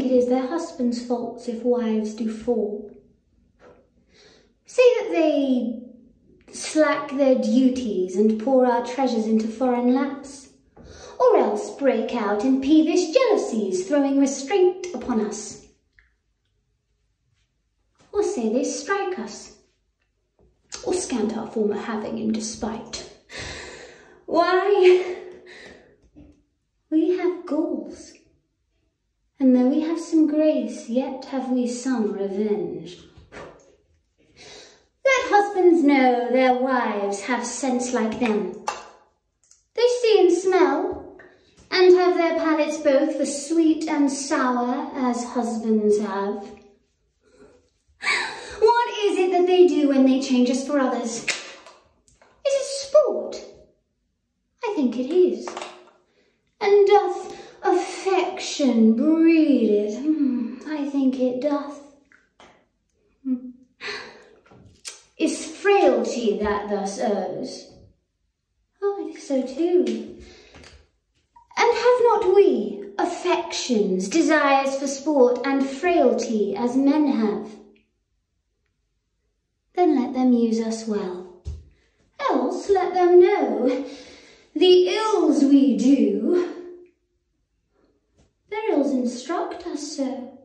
think it is their husbands' faults if wives do fall. Say that they slack their duties and pour our treasures into foreign laps, or else break out in peevish jealousies, throwing restraint upon us. Or say they strike us, or scant our former having in despite. Why? We have galls, and though we have some grace, yet have we some revenge. Let husbands know their wives have sense like them. They see and smell, and have their palates both for sweet and sour, as husbands have. What is it that they do when they change us for others? Is it sport? I think it is. And doth affection breed it? I think it doth. Is frailty that thus errs? Oh, it is so too. And have not we affections, desires for sport, and frailty as men have? Then let them use us well, else let them know the ills we do. Their ills instruct us so.